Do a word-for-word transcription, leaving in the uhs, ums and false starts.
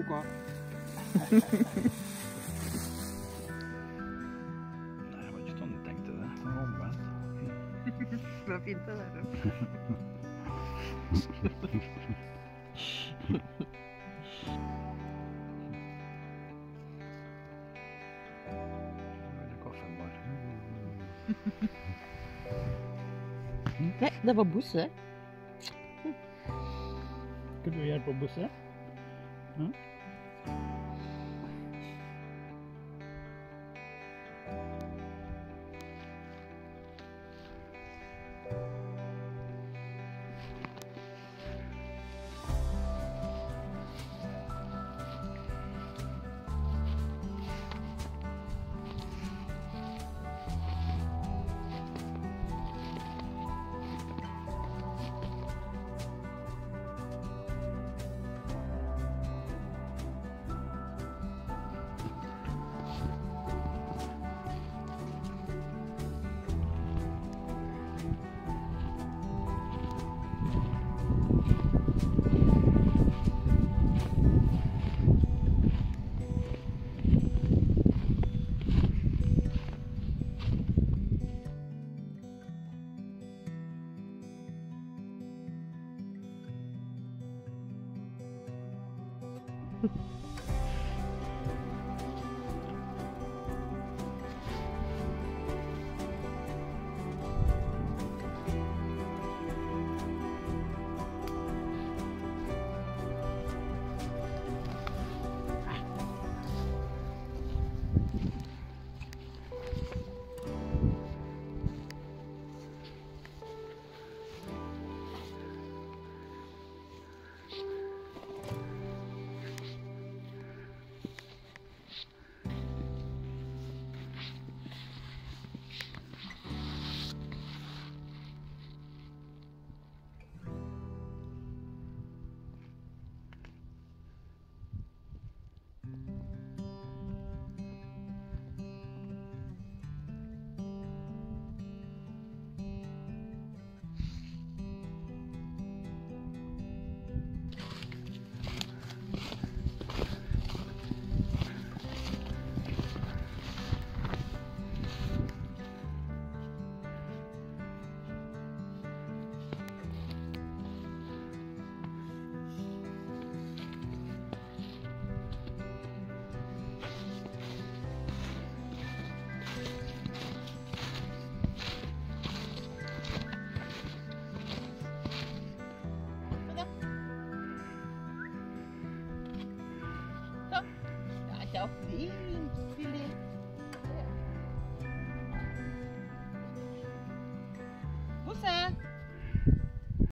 Kuka. Nei, jeg var ikke sånn jeg tenkte det. Det var omvendt. Det var fint det der. Nei, det var busse. Skal du hjelpe å busse? Ja. Tchau, filho.